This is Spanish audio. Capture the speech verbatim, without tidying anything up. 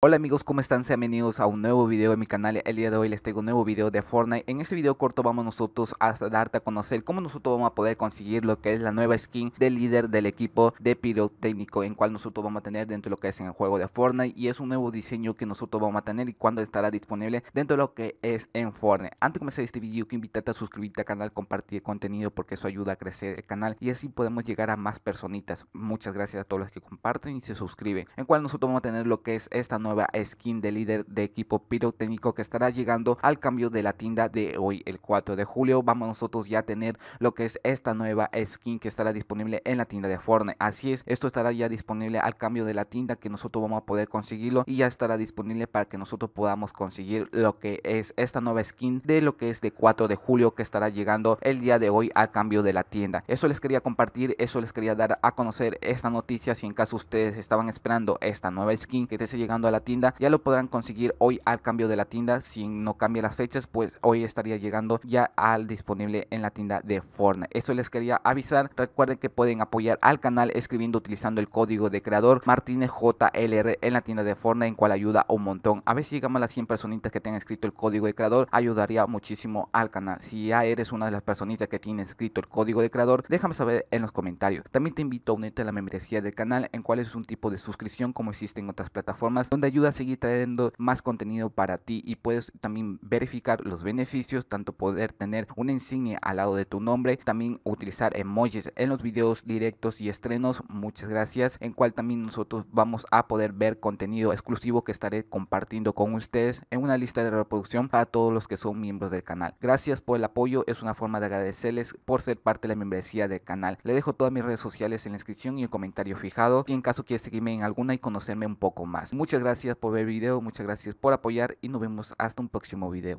Hola amigos, ¿cómo están? Sean bienvenidos a un nuevo video de mi canal. El día de hoy les traigo un nuevo video de Fortnite. En este video corto vamos nosotros a darte a conocer cómo nosotros vamos a poder conseguir lo que es la nueva skin del líder del equipo de pirotécnico, en cual nosotros vamos a tener dentro de lo que es en el juego de Fortnite. Y es un nuevo diseño que nosotros vamos a tener y cuando estará disponible dentro de lo que es en Fortnite. Antes de comenzar este video, que invitarte a suscribirte al canal, compartir contenido, porque eso ayuda a crecer el canal y así podemos llegar a más personitas. Muchas gracias a todos los que comparten y se suscriben, en cual nosotros vamos a tener lo que es esta nueva nueva skin de líder de equipo pirotécnico que estará llegando al cambio de la tienda de hoy, el cuatro de julio. Vamos nosotros ya a tener lo que es esta nueva skin que estará disponible en la tienda de Fortnite. Así es, esto estará ya disponible al cambio de la tienda, que nosotros vamos a poder conseguirlo y ya estará disponible para que nosotros podamos conseguir lo que es esta nueva skin de lo que es de cuatro de julio, que estará llegando el día de hoy al cambio de la tienda. Eso les quería compartir, eso les quería dar a conocer esta noticia. Si en caso ustedes estaban esperando esta nueva skin que te esté llegando a la tienda, ya lo podrán conseguir hoy al cambio de la tienda. Si no cambia las fechas, pues hoy estaría llegando ya al disponible en la tienda de Fortnite. Eso les quería avisar. Recuerden que pueden apoyar al canal escribiendo, utilizando el código de creador martinez J L R en la tienda de Fortnite, en cual ayuda un montón. A ver si llegamos a las cien personitas que tengan escrito el código de creador, ayudaría muchísimo al canal. Si ya eres una de las personitas que tiene escrito el código de creador, déjame saber en los comentarios. También te invito a unirte a la membresía del canal, en cual es un tipo de suscripción como existe en otras plataformas, donde ayuda a seguir trayendo más contenido para ti y puedes también verificar los beneficios, tanto poder tener una insignia al lado de tu nombre, también utilizar emojis en los videos directos y estrenos. Muchas gracias, en cual también nosotros vamos a poder ver contenido exclusivo que estaré compartiendo con ustedes en una lista de reproducción para todos los que son miembros del canal. Gracias por el apoyo, es una forma de agradecerles por ser parte de la membresía del canal. Le dejo todas mis redes sociales en la descripción y el comentario fijado, si en caso quieres seguirme en alguna y conocerme un poco más. Muchas gracias. Gracias por ver el video, muchas gracias por apoyar y nos vemos hasta un próximo video.